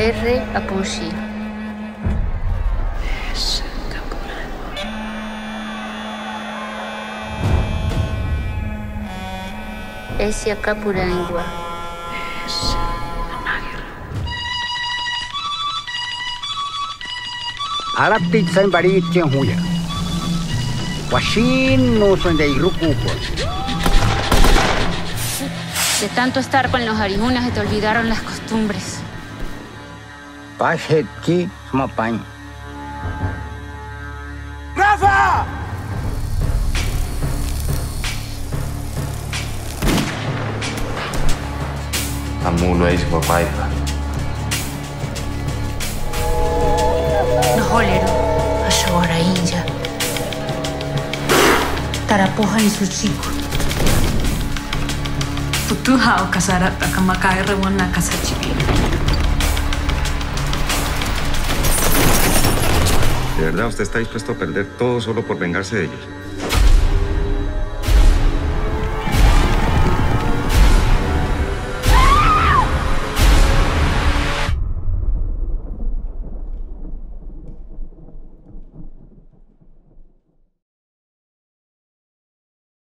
R. Apucci. S. Capurangua. S. Alaptitsa en Baritian Huya. Washin no son de Irukupo. De tanto estar con los harijunas se te olvidaron las costumbres. Pajetki Mapañ. ¡Rafa! Amulo es Mapaipa. No jolero, ashora inja. Tarapoja en su chico. Putuja o casarata, camacae rebona casa chivina. ¿De verdad usted está dispuesto a perder todo solo por vengarse de ellos?